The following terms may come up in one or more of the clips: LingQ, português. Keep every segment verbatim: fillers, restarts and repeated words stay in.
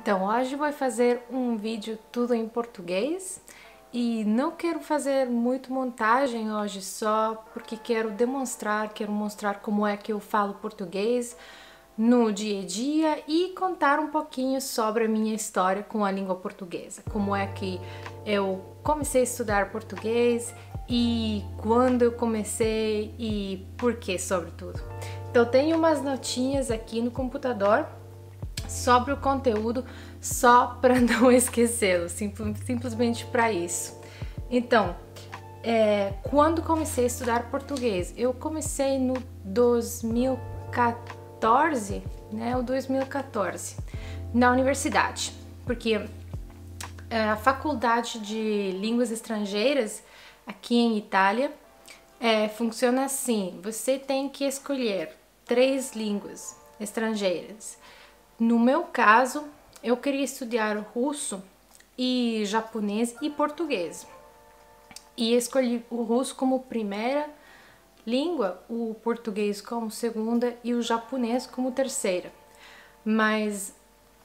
Então hoje vou fazer um vídeo tudo em português e não quero fazer muito montagem hoje só porque quero demonstrar, quero mostrar como é que eu falo português no dia a dia e contar um pouquinho sobre a minha história com a língua portuguesa, como é que eu comecei a estudar português e quando eu comecei e por que sobretudo. Então tenho umas notinhas aqui no computador sobre o conteúdo só para não esquecê-lo, simples, simplesmente para isso. Então, é, quando comecei a estudar português, eu comecei no dois mil e quatorze, né, o dois mil e quatorze, na universidade, porque a faculdade de línguas estrangeiras aqui em Itália é, funciona assim: você tem que escolher três línguas estrangeiras. No meu caso, eu queria estudar russo e japonês e português. E escolhi o russo como primeira língua, o português como segunda e o japonês como terceira. Mas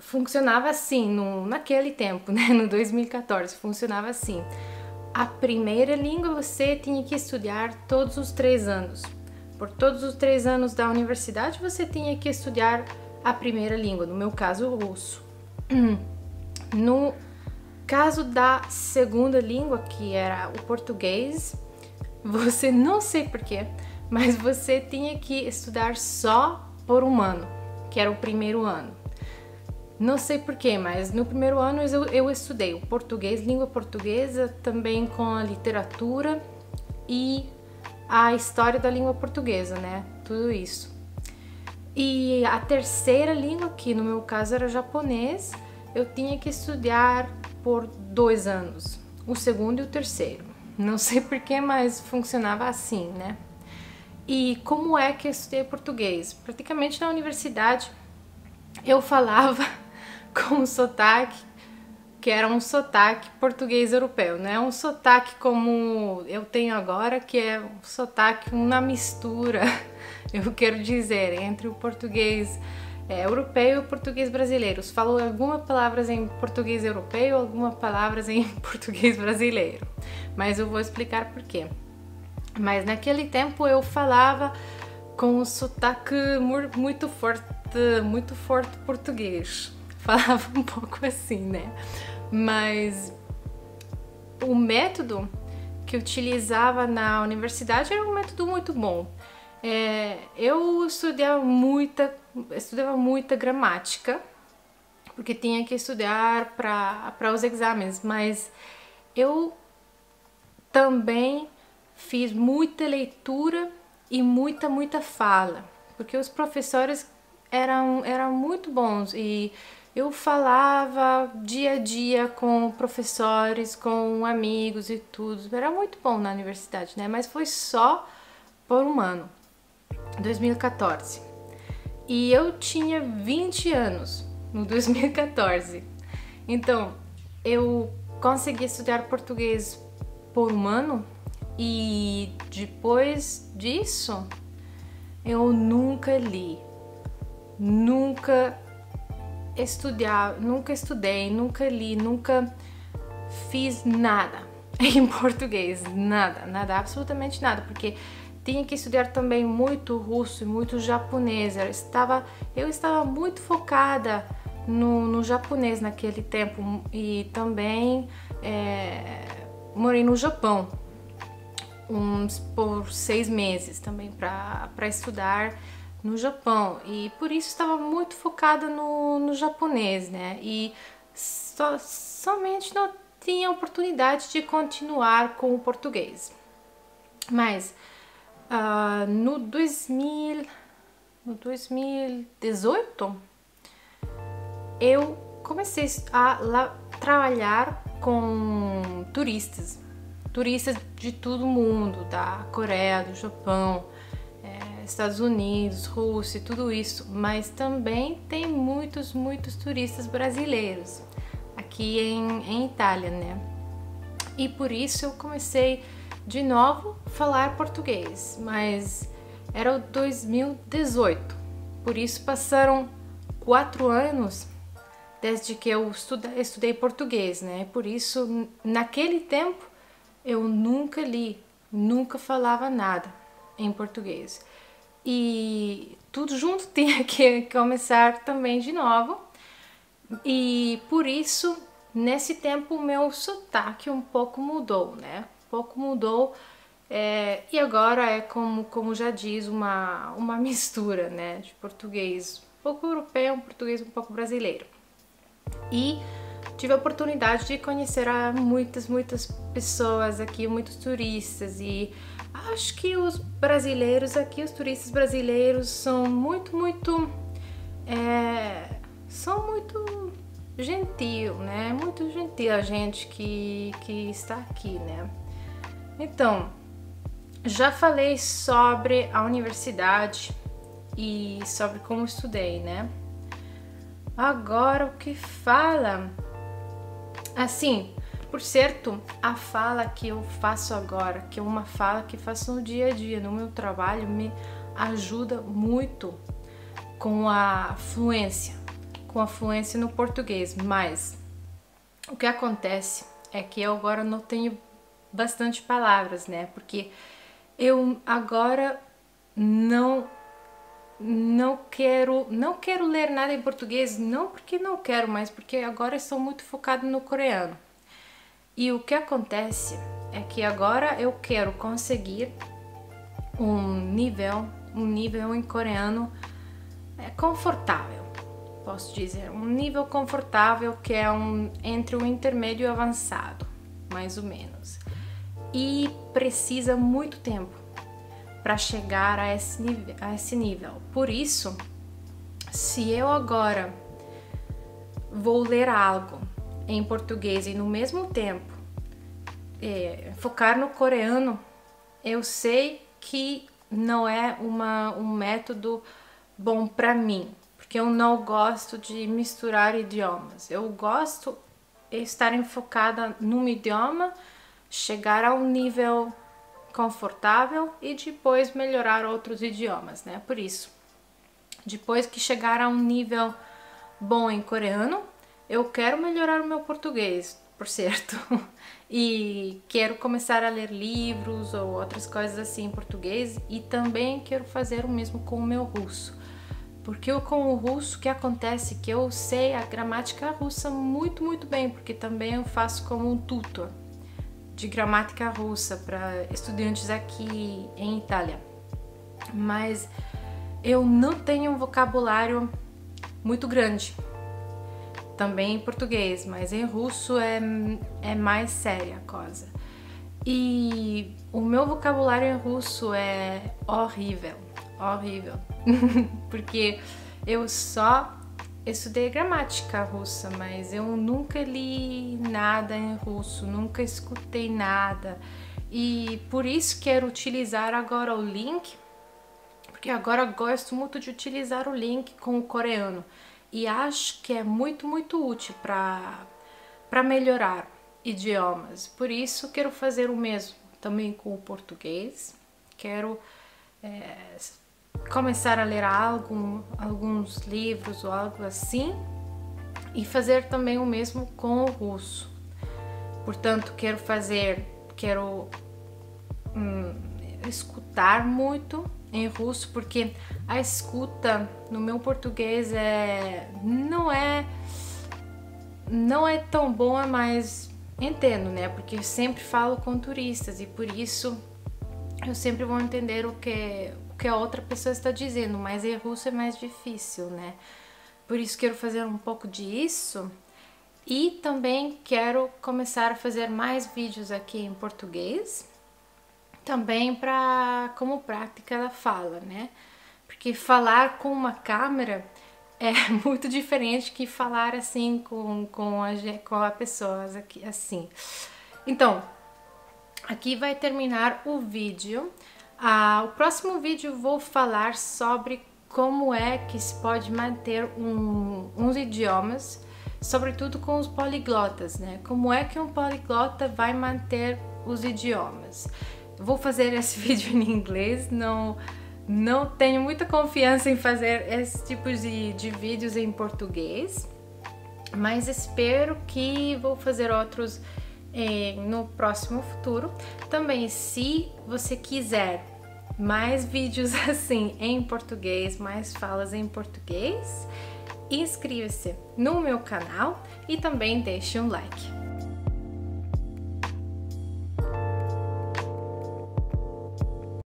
funcionava assim no, naquele tempo, né? No dois mil e quatorze, funcionava assim. A primeira língua você tinha que estudar todos os três anos. Por todos os três anos da universidade, você tinha que estudar a primeira língua, no meu caso o russo. No caso da segunda língua, que era o português, você não sei porquê, mas você tinha que estudar só por um ano, que era o primeiro ano. Não sei porquê, mas no primeiro ano eu, eu estudei o português, língua portuguesa, também com a literatura e a história da língua portuguesa, né? Tudo isso. E a terceira língua, que no meu caso era japonês, eu tinha que estudar por dois anos, o segundo e o terceiro. Não sei porquê, mas funcionava assim, né? E como é que eu estudei português? Praticamente na universidade eu falava com um sotaque, que era um sotaque português europeu, né? Um sotaque como eu tenho agora, que é um sotaque na mistura. Eu quero dizer, entre o português é, europeu e o português brasileiro. Você falou algumas palavras em português europeu, algumas palavras em português brasileiro. Mas eu vou explicar por quê. Mas naquele tempo eu falava com um sotaque muito forte, muito forte português. Falava um pouco assim, né? Mas o método que eu utilizava na universidade era um método muito bom. É, eu estudava muita, estudava muita gramática, porque tinha que estudar para os exames, mas eu também fiz muita leitura e muita, muita fala, porque os professores eram, eram muito bons e eu falava dia a dia com professores, com amigos e tudo. Era muito bom na universidade, né? Mas foi só por um ano. dois mil e quatorze, e eu tinha vinte anos no dois mil e quatorze, então eu consegui estudar português por um ano e depois disso eu nunca li, nunca estudar, nunca estudei, nunca li, nunca fiz nada em português, nada, nada, absolutamente nada, porque tinha que estudar também muito russo e muito japonês. Eu estava, eu estava muito focada no, no japonês naquele tempo e também é, morei no Japão uns por seis meses também para estudar no Japão e por isso estava muito focada no, no japonês, né? E so, somente não tinha oportunidade de continuar com o português. Mas Uh, no, dois mil, no dois mil e dezoito, eu comecei a la, trabalhar com turistas, turistas de todo mundo, da Coreia, do Japão, é, Estados Unidos, Rússia, tudo isso, mas também tem muitos, muitos turistas brasileiros aqui em, em Itália, né? E por isso eu comecei de novo falar português, mas era o dois mil e dezoito, por isso passaram quatro anos desde que eu estudei, estudei português, né? Por isso, naquele tempo, eu nunca li, nunca falava nada em português. E tudo junto tinha que começar também de novo. E por isso, nesse tempo, o meu sotaque um pouco mudou, né? Um pouco mudou. É, e agora é, como, como já diz, uma, uma mistura, né, de português um pouco europeu, um português um pouco brasileiro. E tive a oportunidade de conhecer a muitas, muitas pessoas aqui, muitos turistas, e acho que os brasileiros aqui, os turistas brasileiros são muito, muito, é, são muito gentil, né, muito gentil a gente que, que está aqui, né. Então, já falei sobre a universidade e sobre como estudei, né? Agora o que fala? Assim, por certo, a fala que eu faço agora, que é uma fala que faço no dia a dia, no meu trabalho, me ajuda muito com a fluência, com a fluência no português. Mas o que acontece é que eu agora não tenho bastante palavras, né? Porque eu agora não não quero não quero ler nada em português, não porque não quero, mas porque agora estou muito focado no coreano. E o que acontece é que agora eu quero conseguir um nível um nível em coreano confortável, posso dizer, um nível confortável que é um entre o intermédio e o avançado, mais ou menos. E precisa muito tempo para chegar a esse nível, a esse nível. Por isso, se eu agora vou ler algo em português e no mesmo tempo é, focar no coreano, eu sei que não é uma, um método bom para mim, porque eu não gosto de misturar idiomas. Eu gosto de estar enfocada num idioma, chegar a um nível confortável e depois melhorar outros idiomas, né? Por isso, depois que chegar a um nível bom em coreano, eu quero melhorar o meu português, por certo. E quero começar a ler livros ou outras coisas assim em português, e também quero fazer o mesmo com o meu russo. Porque eu, com o russo, que acontece que eu sei a gramática russa muito, muito bem, porque também eu faço como um tutor de gramática russa para estudantes aqui em Itália, mas eu não tenho um vocabulário muito grande, também em português, mas em russo é, é mais séria a coisa. E o meu vocabulário em russo é horrível, horrível, porque eu só estudei gramática russa, mas eu nunca li nada em russo, nunca escutei nada. E por isso quero utilizar agora o link, porque agora gosto muito de utilizar o link com o coreano. E acho que é muito, muito útil para para melhorar idiomas. Por isso quero fazer o mesmo também com o português. Quero... É, começar a ler algum, alguns livros ou algo assim, e fazer também o mesmo com o russo. Portanto, quero fazer, quero hum, escutar muito em russo, porque a escuta no meu português é não é não é tão boa, mas entendo, né? Porque eu sempre falo com turistas e por isso eu sempre vou entender o que que a outra pessoa está dizendo, mas em russo é mais difícil, né? Por isso quero fazer um pouco disso, e também quero começar a fazer mais vídeos aqui em português, também para como prática da fala, né? Porque falar com uma câmera é muito diferente que falar assim com com a com a pessoas aqui assim. Então, aqui vai terminar o vídeo. Ah, o próximo vídeo eu vou falar sobre como é que se pode manter um, uns idiomas, sobretudo com os poliglotas, né? Como é que um poliglota vai manter os idiomas? Vou fazer esse vídeo em inglês, não, não tenho muita confiança em fazer esse tipo de, de vídeos em português, mas espero que vou fazer outros eh, no próximo futuro. Também, se você quiser mais vídeos assim em português, mais falas em português, inscreva-se no meu canal e também deixe um like.